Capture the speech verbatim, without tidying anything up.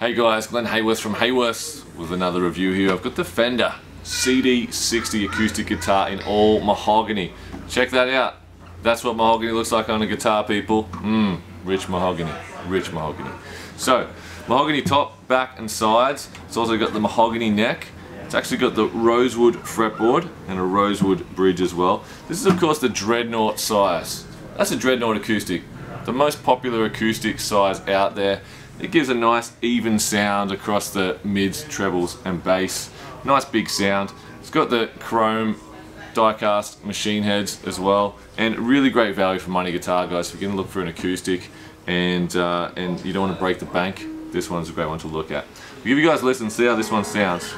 Hey guys, Glenn Hayworth from Hayworth's with another review here. I've got the Fender C D sixty acoustic guitar in all mahogany. Check that out. That's what mahogany looks like on a guitar, people. Mmm, rich mahogany, rich mahogany. So, mahogany top, back and sides. It's also got the mahogany neck. It's actually got the rosewood fretboard and a rosewood bridge as well. This is of course the Dreadnought size. That's a Dreadnought acoustic. The most popular acoustic size out there. It gives a nice even sound across the mids, trebles and bass. Nice big sound. It's got the chrome die-cast machine heads as well, and really great value for money guitar, guys. So if you're going to look for an acoustic and, uh, and you don't want to break the bank, this one's a great one to look at. I'll give you guys a listen, see how this one sounds.